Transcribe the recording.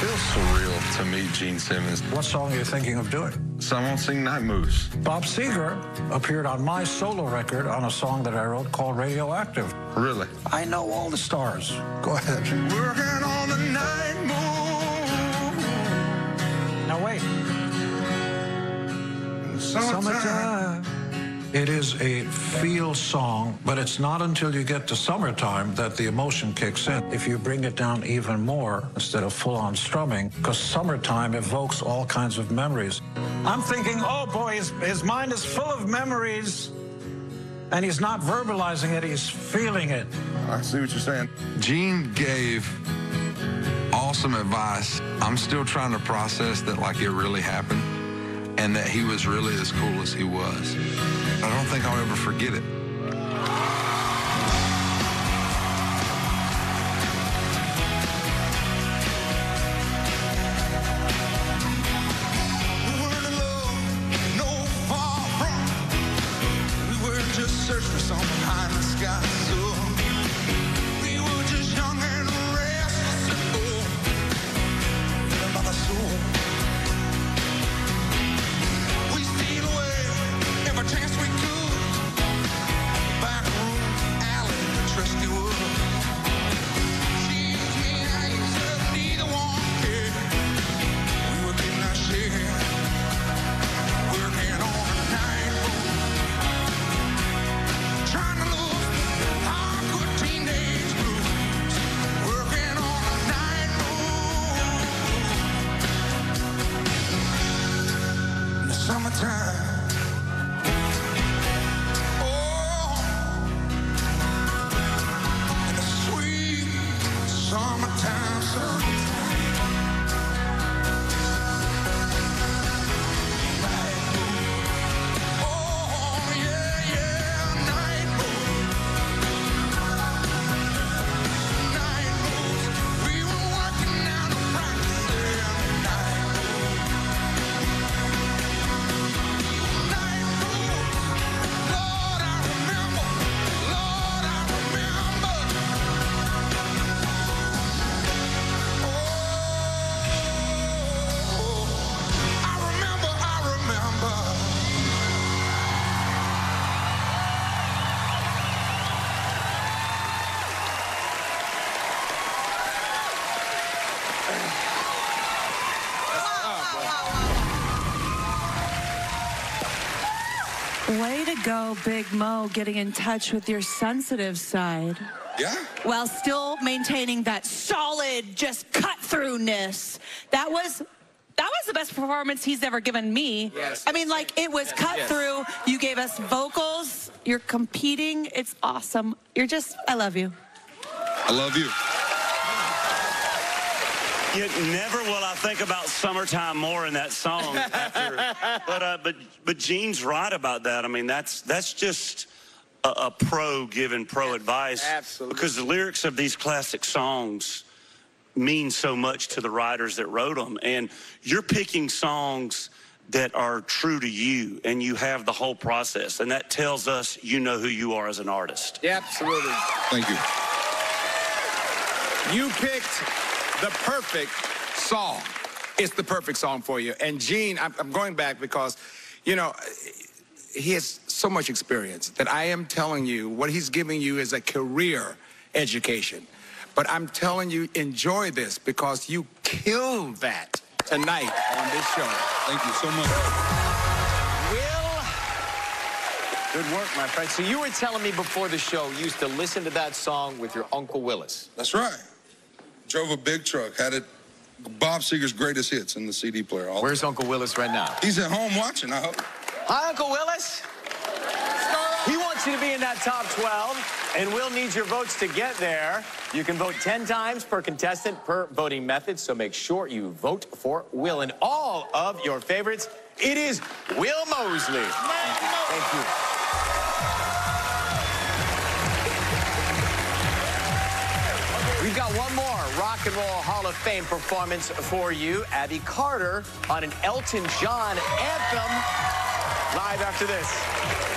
feels surreal to meet Gene Simmons. What song are you thinking of doing? Someone sing Night Moves. Bob Seger appeared on my solo record on a song that I wrote called Radioactive. Really? I know all the stars. Go ahead. Working on the night moves. Now wait. Summertime. It is a feel song, but it's not until you get to summertime that the emotion kicks in. If you bring it down even more, instead of full-on strumming, because summertime evokes all kinds of memories. I'm thinking, oh boy, his mind is full of memories, and he's not verbalizing it, he's feeling it. I see what you're saying. Gene gave awesome advice. I'm still trying to process that like it really happened, and that he was really as cool as he was. I don't think I'll ever forget it. Way to go, Big Mo, getting in touch with your sensitive side. Yeah. While still maintaining that solid, just cut-through-ness. That was the best performance he's ever given me. Yes. I mean, like, it was cut-through. Yes. You gave us vocals. You're competing. It's awesome. You're just, I love you. I love you. Never will I think about summertime more in that song. But Gene's right about that. I mean, that's just a pro giving pro advice. Absolutely. Because the lyrics of these classic songs mean so much to the writers that wrote them. And you're picking songs that are true to you, and you have the whole process. And that tells us you know who you are as an artist. Yeah, absolutely. Thank you. You picked the perfect song. It's the perfect song for you. And Gene, I'm going back because, you know, he has so much experience that I am telling you what he's giving you is a career education. But I'm telling you, enjoy this because you killed that tonight on this show. Thank you so much. Will, good work, my friend. So you were telling me before the show you used to listen to that song with your Uncle Willis. That's right. Drove a big truck, had it Bob Seger's greatest hits in the CD player. Where's Uncle Willis right now? He's at home watching, I hope. Hi, Uncle Willis. He wants you to be in that top 12, and we'll need your votes to get there. You can vote 10 times per contestant per voting method, so make sure you vote for Will. And all of your favorites, it is Will Moseley. Thank you. Thank you. We've got one more Rock and Roll Hall of Fame performance for you. Abby Carter on an Elton John anthem. Live after this.